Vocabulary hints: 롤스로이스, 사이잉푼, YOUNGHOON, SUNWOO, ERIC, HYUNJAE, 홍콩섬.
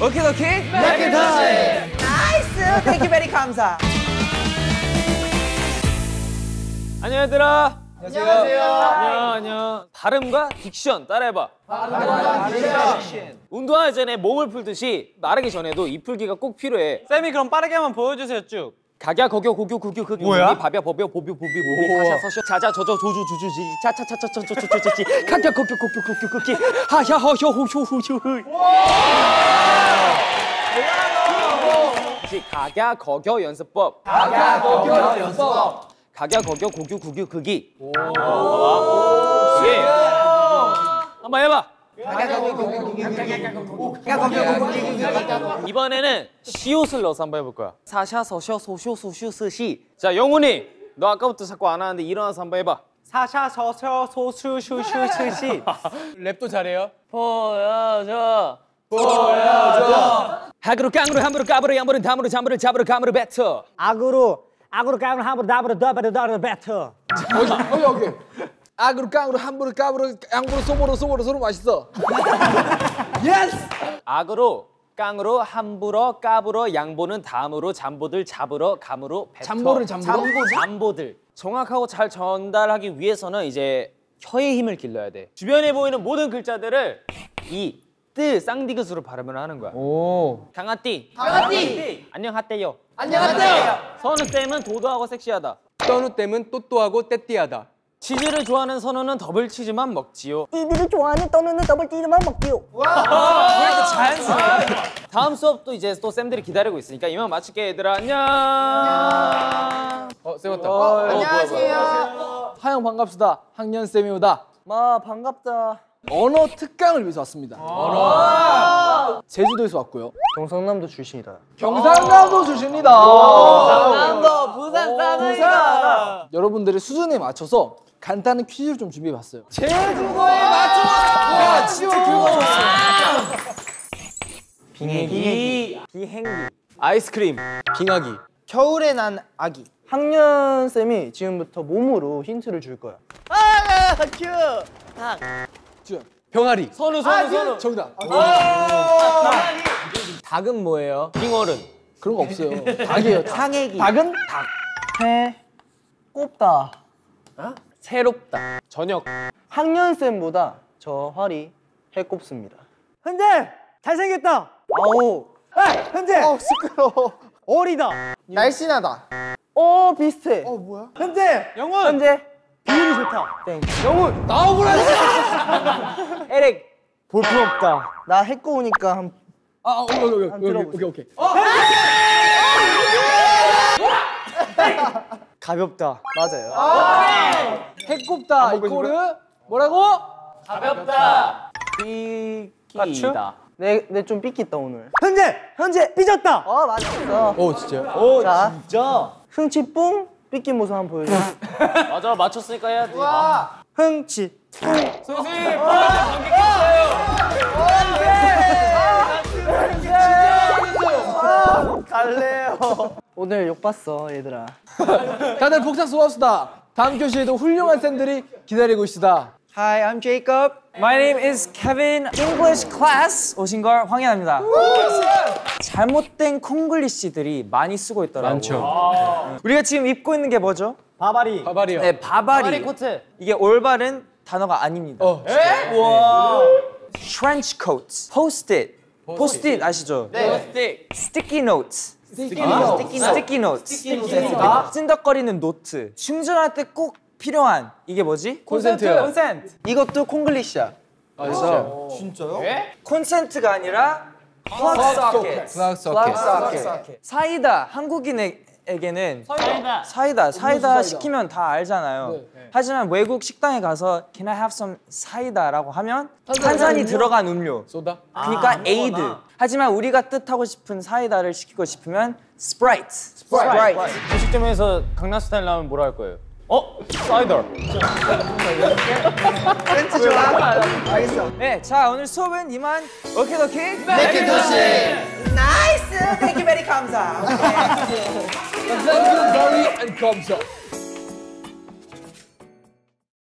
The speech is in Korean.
오케이. 나이스. Thank you very 감사. 안녕 얘들아. 안녕하세요. 안녕. 발음과 딕션 따라해봐. 발음과 딕션. 운동하기 전에 몸을 풀듯이 마르기 전에도 이 풀기가 꼭 필요해. 쌤이 그럼 빠르게 한번 보여주세요 쭉. 가갸 거겨 고교 구교 극이 밥야 법여 보비 보비 가샤 서셔 자자 저저 조조 주주지 차차차차차차차차치 가갸 거겨 고교 구교 극이 하샤 허셔 호쇼호쇼 흐. 가갸 거겨 연습법. 가갸 거겨 연습법. 가갸 거겨 고교 구교 극이. 한번 해봐. 이번에는 시옷을 넣어서 한번 해볼 거야. 사샤 서셔 소쇼 소쇼 스시. 자 영훈이 너 아까부터 자꾸 안 하는데 일어나서 한번 해봐. 사샤 서셔 소쇼 쇼쇼 스시. 랩도 잘해요. 보여줘 보여줘. 하그로 깡으로 함으로 까부로 양보로 담으로 잠으로 잡으로 감으로 뱉어. 악으로 깡으로 함으로 담으로 더블로 뱉어. 여기 악으로 깡으로 함부로 까부로 양부로 소모로 맛있어. 예스! 악으로 깡으로 함부로 까부로 양보는 담으로 잠보들 잡으러 감으로 뱉어. 잠보들 정확하고 잘 전달하기 위해서는 이제 혀의 힘을 길러야 돼. 주변에 보이는 모든 글자들을 이, 뜨, 쌍디귿으로 발음을 하는 거야. 오. 강아띠. 안녕하세요. 선우 쌤은 도도하고 섹시하다. 선우 쌤은 또또하고 떼띠하다. 치즈를 좋아하는 선우는 더블 치즈만 먹지요. 띠디를 좋아하는 선우는 더블 띠디만 먹지요. 와! 왜 이렇게 자연스러워. 다음 수업도 이제 또 쌤들이 기다리고 있으니까 이만 마칠게 얘들아. 안녕. 쌤 왔다. 안녕하세요. 하영 반갑습니다. 학년 쌤이 오다. 마 반갑다. 언어 특강을 위해서 왔습니다. 제주도에서 왔고요. 경상남도 출신이다. 경상남도 부산 사나이다. 여러분들의 수준에 맞춰서 간단한 퀴즈를 좀 준비해봤어요. 제주도에 맞춰서! 진짜 긁어줬어요. 비행기. 아이스크림. 빙하기. 겨울에 난 아기. 학년쌤이 지금부터 몸으로 힌트를 줄 거야. 큐! 닭. 병아리. 선우. 정답. 병아리. 닭은 뭐예요? 빙어른. 그런 거 없어요. 닭이에요. 탕애기. 닭은 닭. 새. 꼽다. 어? 새롭다. 저녁. 학년쌤보다 저 허리 해 꼽습니다. 현재 잘생겼다. 아오. 현재. 시끄러워. 어리다. 날씬하다. 비슷해. 뭐야? 현재. 영원. 현재. 비율이 좋다. 땡. 영훈! 나오구나! 에릭! 볼품 없다. 나 했고 오니까 한... 오케이. 가볍다. 맞아요. 해꼽다. 이거를 뭐라고? 가볍다. 삐끼다. 내 좀 삐끼다 오늘. 현재! 삐졌다! 맞았어. 진짜요? 진짜? 흥치 뿡! 삐낀 모습 한번 보여줘. 맞아, 맞췄으니까 해야지. 흥치. 선생님, 관객 깼어요. 갈래요. 오늘 욕 봤어, 얘들아. 다들 복사 수고합시다. 다음 교시에도 훌륭한 쌤들이 기다리고 있시다. Hi, I'm Jacob. My name is Kevin. English class 오신 걸 환영합니다. 잘못된 콩글리시들이 많이 쓰고 있더라고요. 많죠. 우리가 지금 입고 있는 게 뭐죠? 바바리요. 네, 바바리 코트. 이게 올바른 단어가 아닙니다. 와. Trench coats, post-it 아시죠? 네. Sticky notes. 찐덕거리는 노트. 충전할 때 꼭 필요한 이게 뭐지? 콘센트. 이것도 콩글리시야. 그래서 진짜요? 콘센트가 아니라 플러그 소켓. 사이다. 한국인에게는 사이다 시키면 다 알잖아요. 하지만 외국 식당에 가서 Can I have some 사이다라고 하면 탄산이 들어간 음료. 소다. 그러니까 에이드. 하지만 우리가 뜻하고 싶은 사이다를 시키고 싶으면 스프라이트. 음식점에서 강남 스타일 나오면 뭐라 할 거예요? 사이더. 렌즈 좋아? 알겠어. 네, 자 오늘 수업은 이만. 오케이. 맥키토시. 나이스. Thank you very 감사. 감사합니다. 감사.